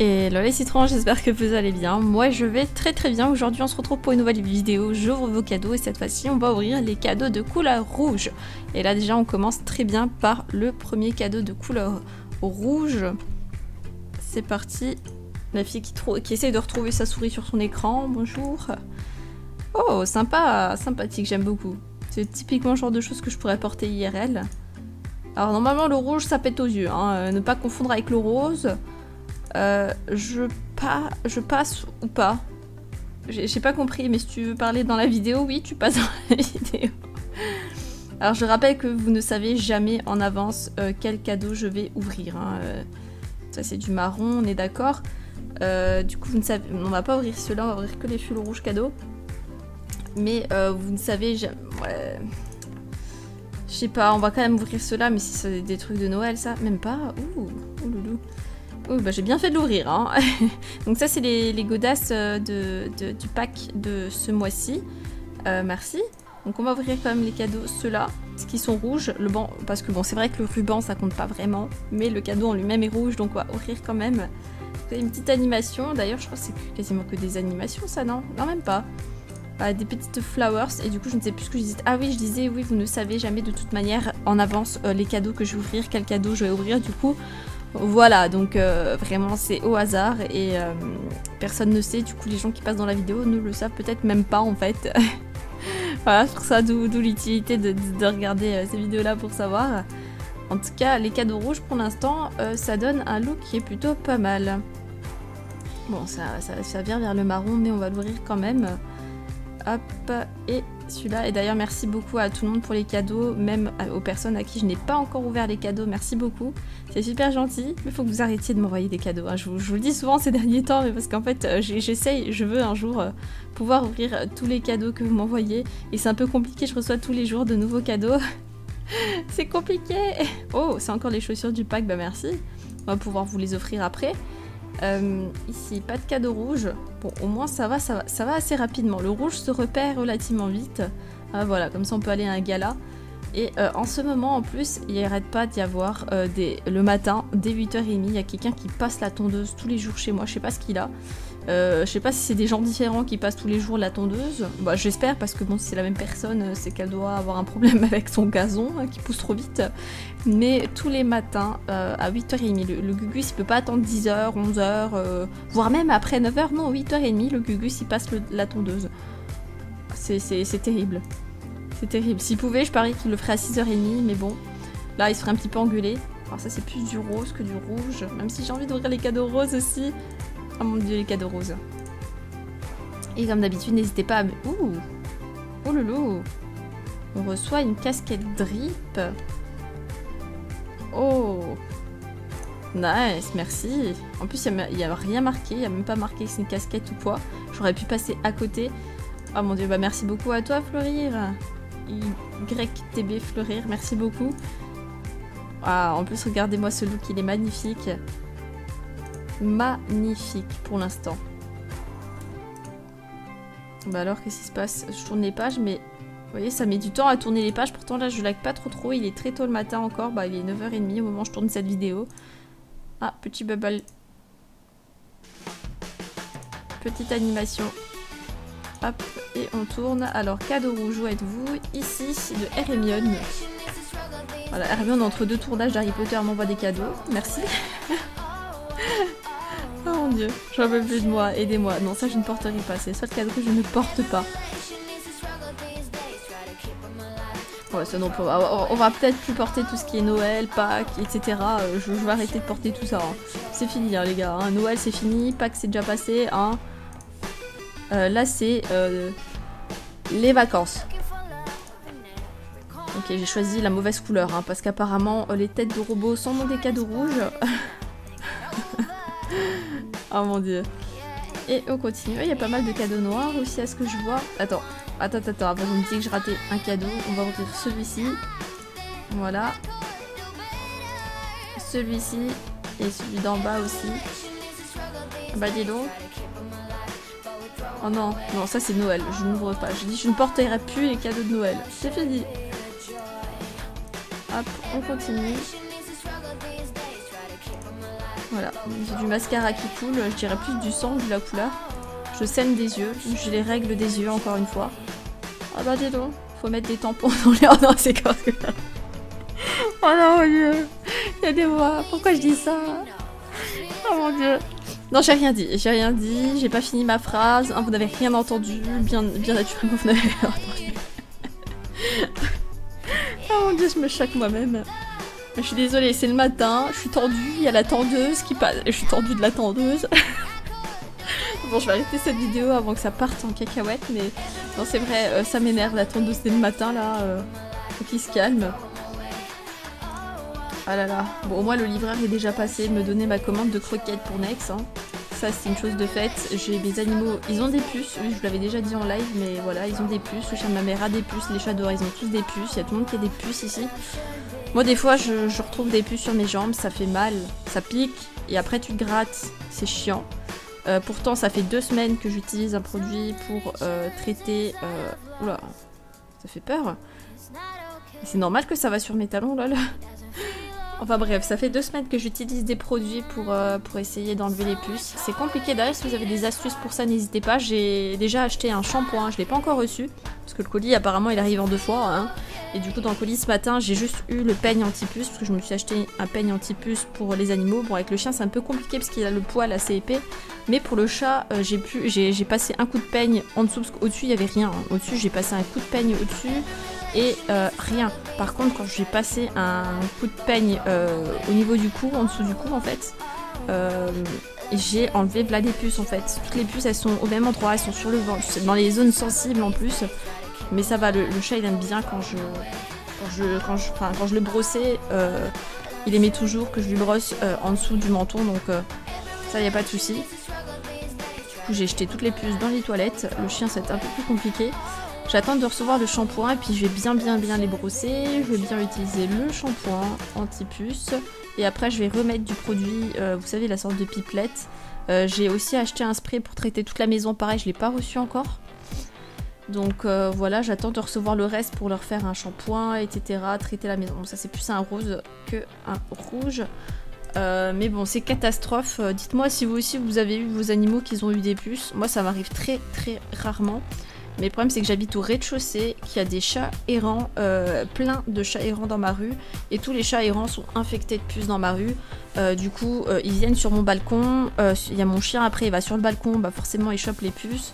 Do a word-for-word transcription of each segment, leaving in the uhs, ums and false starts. Hello les citrons, j'espère que vous allez bien. Moi je vais très très bien. Aujourd'hui on se retrouve pour une nouvelle vidéo. J'ouvre vos cadeaux et cette fois-ci on va ouvrir les cadeaux de couleur rouge. Et là déjà on commence très bien par le premier cadeau de couleur rouge. C'est parti. La fille qui, qui essaie de retrouver sa souris sur son écran. Bonjour. Oh sympa, sympathique, j'aime beaucoup. C'est typiquement le genre de choses que je pourrais porter I R L. Alors normalement le rouge ça pète aux yeux, hein. Ne pas confondre avec le rose. Euh, je, pas, je passe ou pas? J'ai pas compris, mais si tu veux parler dans la vidéo, oui, tu passes dans la vidéo. Alors je rappelle que vous ne savez jamais en avance euh, quel cadeau je vais ouvrir. Hein. Euh, ça c'est du marron, on est d'accord. Euh, du coup, vous ne savez, on va pas ouvrir ceux-là, on va ouvrir que les fioles rouges cadeaux. Mais euh, vous ne savez jamais... Ouais. Je sais pas, on va quand même ouvrir ceux-là, mais si c'est des trucs de Noël, ça, même pas. Ouh, ouh loulou. Oui, bah j'ai bien fait de l'ouvrir, hein. Donc ça c'est les, les godasses de, de, du pack de ce mois-ci. Euh, merci. Donc on va ouvrir quand même les cadeaux, ceux-là, qui sont rouges. Le banc, parce que bon, c'est vrai que le ruban ça compte pas vraiment, mais le cadeau en lui-même est rouge, donc on va ouvrir quand même. Vous avez une petite animation. D'ailleurs, je crois que c'est quasiment que des animations, ça, non? Non, même pas. Bah, des petites flowers. Et du coup, je ne sais plus ce que je disais. Ah oui, je disais, oui, vous ne savez jamais de toute manière en avance euh, les cadeaux que je vais ouvrir, quel cadeau je vais ouvrir, du coup. Voilà, donc euh, vraiment c'est au hasard et euh, personne ne sait, du coup les gens qui passent dans la vidéo ne le savent peut-être même pas en fait. Voilà, je trouve ça d'où l'utilité de, de, de regarder euh, ces vidéos-là pour savoir. En tout cas, les cadeaux rouges pour l'instant, euh, ça donne un look qui est plutôt pas mal. Bon, ça, ça, ça vient vers le marron, mais on va l'ouvrir quand même. Hop, et celui-là. Et d'ailleurs, merci beaucoup à tout le monde pour les cadeaux, même aux personnes à qui je n'ai pas encore ouvert les cadeaux. Merci beaucoup, c'est super gentil. Mais il faut que vous arrêtiez de m'envoyer des cadeaux. Hein. Je, vous, je vous le dis souvent ces derniers temps, mais parce qu'en fait, j'essaye, je veux un jour pouvoir ouvrir tous les cadeaux que vous m'envoyez. Et c'est un peu compliqué, je reçois tous les jours de nouveaux cadeaux. C'est compliqué. Oh, c'est encore les chaussures du pack, bah merci. On va pouvoir vous les offrir après. Euh, ici, pas de cadeau rouge. Bon, au moins ça va, ça va, ça va assez rapidement. Le rouge se repère relativement vite. Ah, voilà, comme ça on peut aller à un gala. Et euh, en ce moment, en plus, il n'arrête pas d'y avoir euh, des... le matin, dès huit heures trente, il y a quelqu'un qui passe la tondeuse tous les jours chez moi. Je sais pas ce qu'il a. Euh, je sais pas si c'est des gens différents qui passent tous les jours la tondeuse. Bah, j'espère, parce que bon, si c'est la même personne, c'est qu'elle doit avoir un problème avec son gazon hein, qui pousse trop vite. Mais tous les matins, euh, à huit heures trente, le, le Gugus il peut pas attendre dix heures, onze heures, euh, voire même après neuf heures. Non, huit heures trente, le Gugus il passe le, la tondeuse. C'est terrible. C'est terrible. S'il pouvait, je parie qu'il le ferait à six heures trente, mais bon, là il se ferait un petit peu engueuler. Alors ça c'est plus du rose que du rouge, même si j'ai envie d'ouvrir les cadeaux roses aussi. Oh mon dieu, les cadeaux roses. Et comme d'habitude, n'hésitez pas à... Ouh, oh loulou. On reçoit une casquette drip. Oh, nice, merci. En plus, il n'y a, a rien marqué, il n'y a même pas marqué que c'est une casquette ou quoi. J'aurais pu passer à côté. Oh mon dieu, bah merci beaucoup à toi, Fleurir. Y T B Fleurir, merci beaucoup. Ah, en plus, regardez-moi ce look, il est magnifique. Magnifique pour l'instant. Bah alors, qu'est-ce qui se passe? Je tourne les pages, mais vous voyez, ça met du temps à tourner les pages. Pourtant, là, je lag pas trop trop. Il est très tôt le matin encore. Bah, il est neuf heures trente au moment où je tourne cette vidéo. Ah, petit bubble. Petite animation. Hop, et on tourne. Alors, cadeau rouge, où êtes-vous? Ici, de Hermione. Voilà, Hermione, entre deux tournages d'Harry Potter, m'envoie des cadeaux. Merci. Oh mon dieu, j'en veux plus de moi, aidez-moi. Non, ça je ne porterai pas, c'est le seul cadeau que je ne porte pas. Ouais, ça non, on va peut-être plus porter tout ce qui est Noël, Pâques, et cetera. Je, je vais arrêter de porter tout ça. Hein. C'est fini, hein, les gars. Hein. Noël c'est fini, Pâques c'est déjà passé. Hein. Euh, là c'est euh, les vacances. Ok, j'ai choisi la mauvaise couleur hein, parce qu'apparemment les têtes de robots sont dans des cadeaux rouges. Oh mon dieu. Et on continue. Il y a pas mal de cadeaux noirs aussi à ce que je vois. Attends, attends, attends. Avant de me dire que j'ai raté un cadeau, on va ouvrir celui-ci. Voilà. Celui-ci et celui d'en bas aussi. Bah dis donc. Oh non, non, ça c'est Noël. Je n'ouvre pas. Je dis je ne porterai plus les cadeaux de Noël. C'est fini. Hop, on continue. Voilà, j'ai du mascara qui coule, je dirais plus du sang que de la couleur. Je saigne des yeux, j'ai les règles des yeux encore une fois. Ah bah dis donc, faut mettre des tampons dans les... Oh non, c'est correct. Oh non, mon dieu. Il y a des voix, pourquoi je dis ça? Oh mon dieu. Non, j'ai rien dit, j'ai rien dit, j'ai pas fini ma phrase. Hein, vous n'avez rien entendu, bien, bien naturellement vous n'avez rien entendu. Oh mon dieu, je me choque moi-même. Je suis désolée, c'est le matin, je suis tendue, il y a la tendeuse qui passe. Je suis tendue de la tendeuse. Bon, je vais arrêter cette vidéo avant que ça parte en cacahuète, mais non, c'est vrai, euh, ça m'énerve la tendeuse dès le matin là. Euh, faut qu'il se calme. Ah là là. Bon, au moins le livreur est déjà passé de me donner ma commande de croquettes pour Nex. Hein. Ça, c'est une chose de faite. J'ai mes animaux, ils ont des puces, oui, je vous l'avais déjà dit en live, mais voilà, ils ont des puces. Le chat de ma mère a des puces, les chats dehors, ils ont tous des puces. Il y a tout le monde qui a des puces ici. Moi des fois je, je retrouve des puces sur mes jambes, ça fait mal, ça pique, et après tu te grattes, c'est chiant. Euh, pourtant ça fait deux semaines que j'utilise un produit pour euh, traiter... Euh... Oula, ça fait peur. C'est normal que ça va sur mes talons là, là. Enfin bref, ça fait deux semaines que j'utilise des produits pour, euh, pour essayer d'enlever les puces. C'est compliqué d'ailleurs, si vous avez des astuces pour ça, n'hésitez pas. J'ai déjà acheté un shampoing, je ne l'ai pas encore reçu. Parce que le colis apparemment il arrive en deux fois. Hein. Et du coup dans le colis ce matin j'ai juste eu le peigne anti-puce. Parce que je me suis acheté un peigne anti-puce pour les animaux. Bon avec le chien c'est un peu compliqué parce qu'il a le poil assez épais. Mais pour le chat euh, j'ai pu j'ai passé un coup de peigne en dessous. Parce qu'au-dessus il n'y avait rien. Hein. Au-dessus j'ai passé un coup de peigne au-dessus. Et euh, rien. Par contre, quand j'ai passé un coup de peigne euh, au niveau du cou, en dessous du cou en fait, euh, j'ai enlevé là, des puces en fait. Toutes les puces, elles sont au même endroit, elles sont sur le ventre, dans les zones sensibles en plus. Mais ça va, le, le chat il aime bien quand je, quand je, quand je, enfin, quand je le brossais, euh, il aimait toujours que je lui brosse euh, en dessous du menton, donc euh, ça y a pas de souci. Du coup, j'ai jeté toutes les puces dans les toilettes. Le chien, c'est un peu plus compliqué. J'attends de recevoir le shampoing et puis je vais bien bien bien les brosser, je vais bien utiliser le shampoing anti-puce et après je vais remettre du produit, euh, vous savez la sorte de pipelette. Euh, j'ai aussi acheté un spray pour traiter toute la maison, pareil je ne l'ai pas reçu encore. Donc euh, voilà, j'attends de recevoir le reste pour leur faire un shampoing, et cetera. Traiter la maison, bon, ça c'est plus un rose que un rouge. Euh, mais bon, c'est catastrophe. Euh, dites-moi si vous aussi vous avez eu vos animaux qui ont eu des puces. Moi ça m'arrive très très rarement. Mais le problème c'est que j'habite au rez-de-chaussée, qu'il y a des chats errants, euh, plein de chats errants dans ma rue. Et tous les chats errants sont infectés de puces dans ma rue. Euh, du coup, euh, ils viennent sur mon balcon. Euh, il y a mon chien, après il va sur le balcon, bah forcément il chope les puces.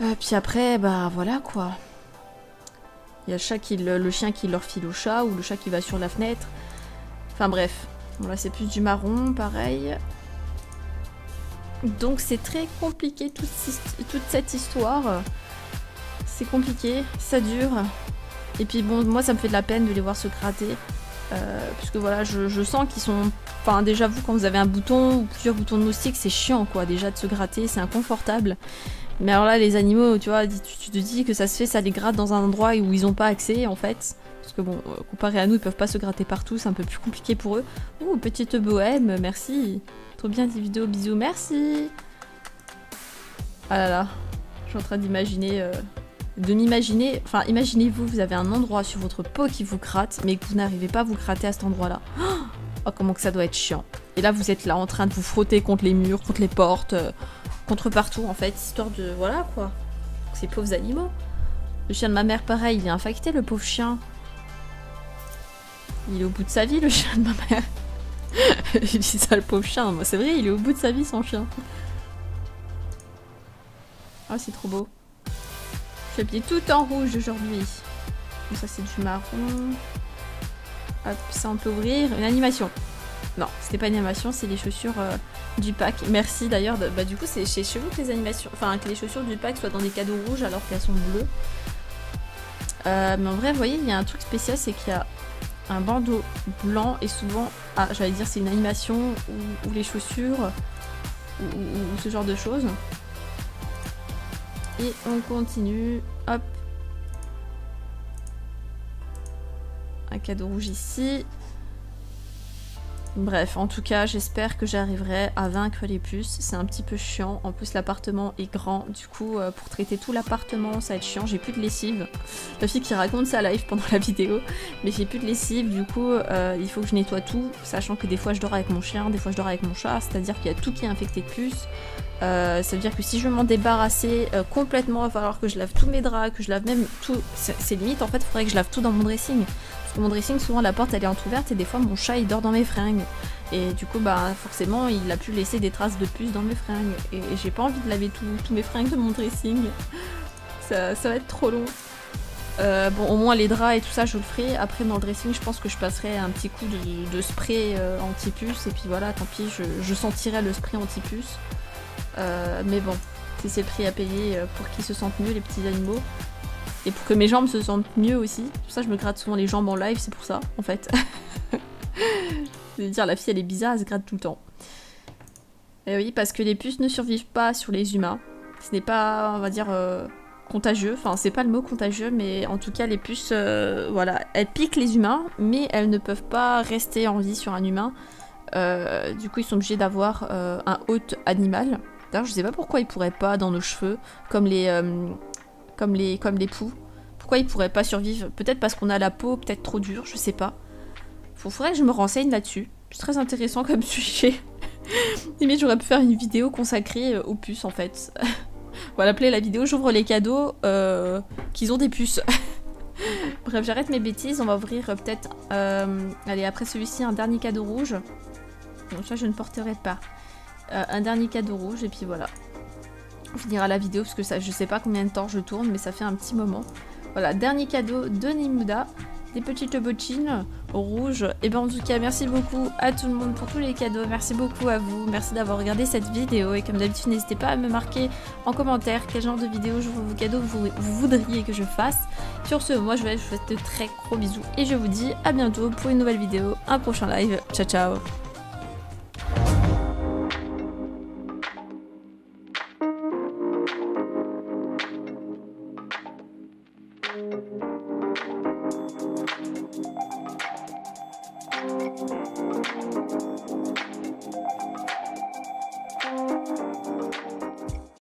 Euh, puis après, bah voilà quoi. Il y a le, chat qui, le, le chien qui leur file au chat, ou le chat qui va sur la fenêtre. Enfin bref, bon, là c'est plus du marron, pareil. Donc c'est très compliqué toute, toute cette histoire, c'est compliqué, ça dure, et puis bon moi ça me fait de la peine de les voir se gratter, euh, puisque voilà je, je sens qu'ils sont, enfin déjà vous quand vous avez un bouton ou plusieurs boutons de moustique c'est chiant quoi déjà de se gratter, c'est inconfortable, mais alors là les animaux tu vois, tu, tu te dis que ça se fait, ça les gratte dans un endroit où ils n'ont pas accès en fait. Parce que bon, comparé à nous, ils peuvent pas se gratter partout, c'est un peu plus compliqué pour eux. Ouh, petite bohème, merci. Trop bien des vidéos, bisous, merci. Ah là là, je suis en train d'imaginer, euh, de m'imaginer, enfin imaginez-vous, vous avez un endroit sur votre peau qui vous gratte, mais que vous n'arrivez pas à vous gratter à cet endroit-là. Oh, comment que ça doit être chiant. Et là, vous êtes là en train de vous frotter contre les murs, contre les portes, euh, contre partout en fait, histoire de, voilà quoi, ces pauvres animaux. Le chien de ma mère, pareil, il est infecté, le pauvre chien. Il est au bout de sa vie, le chien de ma mère. J'ai dit ça, le pauvre chien. Moi, c'est vrai, il est au bout de sa vie, son chien. Ah, oh, c'est trop beau. Je suis habillée tout en rouge aujourd'hui. Bon, ça, c'est du marron. Hop, ça, on peut ouvrir. Une animation. Non, c'était pas une animation, c'est les chaussures euh, du pack. Merci d'ailleurs. Bah, du coup, c'est chez vous que les animations. Enfin, que les chaussures du pack soient dans des cadeaux rouges alors qu'elles sont bleues. Euh, mais en vrai, vous voyez, il y a un truc spécial, c'est qu'il y a un bandeau blanc et souvent, ah, j'allais dire c'est une animation ou, ou les chaussures ou, ou, ou ce genre de choses. Et on continue, hop. Un cadeau rouge ici. Bref, en tout cas, j'espère que j'arriverai à vaincre les puces. C'est un petit peu chiant. En plus, l'appartement est grand. Du coup, euh, pour traiter tout l'appartement, ça va être chiant. J'ai plus de lessive. La fille qui raconte sa live pendant la vidéo. Mais j'ai plus de lessive. Du coup, euh, il faut que je nettoie tout. Sachant que des fois, je dors avec mon chien. Des fois, je dors avec mon chat. C'est-à-dire qu'il y a tout qui est infecté de puces. Euh, ça veut dire que si je veux m'en débarrasser euh, complètement, il va falloir que je lave tous mes draps, que je lave même tout. C'est limite, en fait, il faudrait que je lave tout dans mon dressing. Parce que mon dressing, souvent, la porte, elle est entrouverte et des fois, mon chat, il dort dans mes fringues. Et du coup, bah, forcément, il a pu laisser des traces de puces dans mes fringues. Et, et j'ai pas envie de laver tous mes fringues de mon dressing. Ça, ça va être trop long. Euh, bon, au moins, les draps et tout ça, je le ferai. Après, dans le dressing, je pense que je passerai un petit coup de, de spray euh, anti-puce. Et puis voilà, tant pis, je, je sentirai le spray anti-puce. Euh, mais bon, c'est ces prix à payer pour qu'ils se sentent mieux, les petits animaux. Et pour que mes jambes se sentent mieux aussi. C'est pour ça que je me gratte souvent les jambes en live, c'est pour ça, en fait. Je veux dire, la fille, elle est bizarre, elle se gratte tout le temps. Et oui, parce que les puces ne survivent pas sur les humains. Ce n'est pas, on va dire, euh, contagieux. Enfin, c'est pas le mot contagieux, mais en tout cas, les puces, euh, voilà, elles piquent les humains, mais elles ne peuvent pas rester en vie sur un humain. Euh, du coup, ils sont obligés d'avoir euh, un hôte animal. D'ailleurs, je sais pas pourquoi ils pourraient pas dans nos cheveux, comme les, euh, comme les, comme les poux. Pourquoi ils pourraient pas survivre? Peut-être parce qu'on a la peau peut-être trop dure, je sais pas. Faut, faudrait que je me renseigne là-dessus. C'est très intéressant comme sujet. Limite, j'aurais pu faire une vidéo consacrée aux puces, en fait. On va l'appeler la vidéo « J'ouvre les cadeaux euh, qu'ils ont des puces ». Bref, j'arrête mes bêtises. On va ouvrir euh, peut-être... Euh, allez, après celui-ci, un dernier cadeau rouge. Bon, ça, je ne porterai pas. Euh, un dernier cadeau rouge et puis voilà. On finira la vidéo parce que ça, je sais pas combien de temps je tourne, mais ça fait un petit moment. Voilà, dernier cadeau de Nimuda, des petites bottines rouges. Et ben en tout cas, merci beaucoup à tout le monde pour tous les cadeaux. Merci beaucoup à vous. Merci d'avoir regardé cette vidéo. Et comme d'habitude, n'hésitez pas à me marquer en commentaire quel genre de vidéo je vous vos cadeaux vous, vous voudriez que je fasse. Sur ce, moi je vais, je vous fais de très gros bisous et je vous dis à bientôt pour une nouvelle vidéo, un prochain live. Ciao ciao.